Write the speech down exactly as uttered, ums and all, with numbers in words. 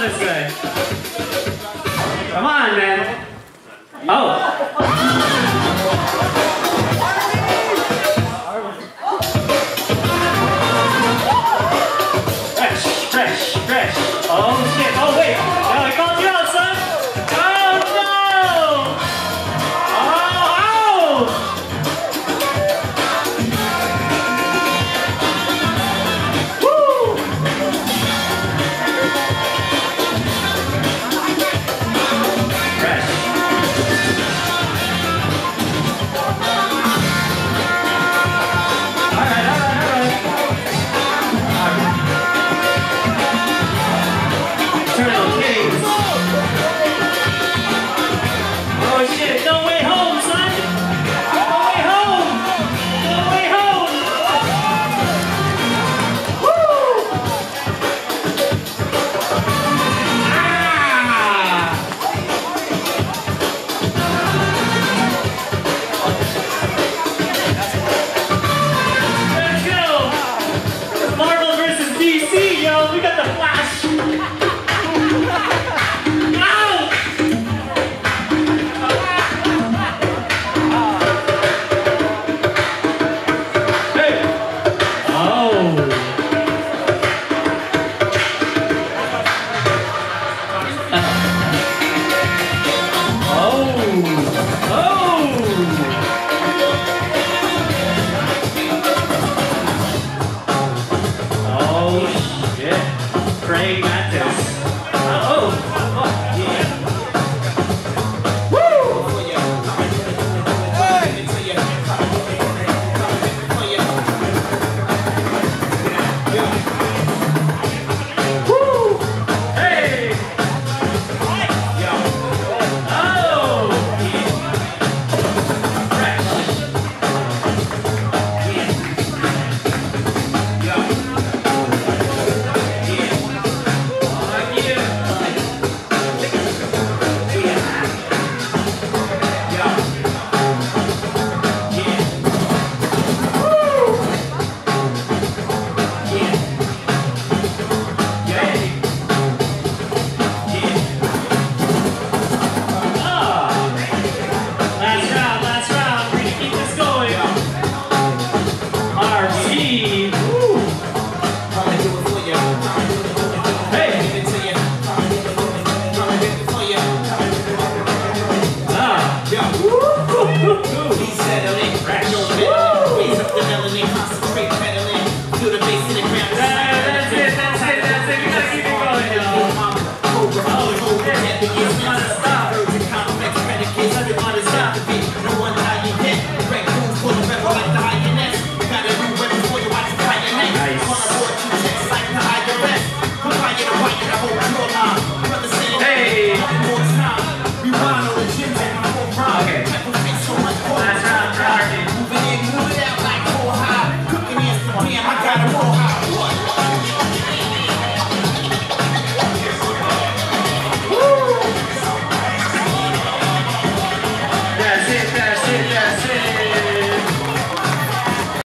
kill this guy. Come on, man. Oh. Fresh, fresh, fresh. Oh shit, oh wait.